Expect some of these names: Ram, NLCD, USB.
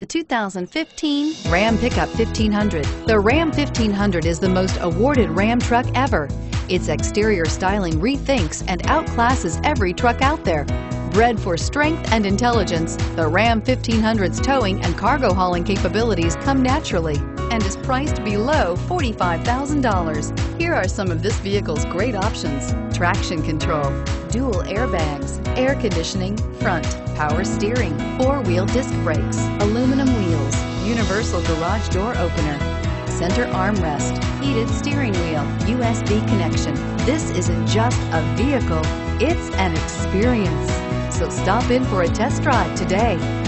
The 2015 Ram Pickup 1500. The Ram 1500 is the most awarded Ram truck ever. Its exterior styling rethinks and outclasses every truck out there. Bred for strength and intelligence, the Ram 1500's towing and cargo hauling capabilities come naturally and is priced below $45,000. Here are some of this vehicle's great options: traction control, dual airbags, air conditioning, front, power steering, four-wheel disc brakes, aluminum wheels, universal garage door opener, center armrest, heated steering wheel, USB connection. This isn't just a vehicle, it's an experience. So stop in for a test drive today.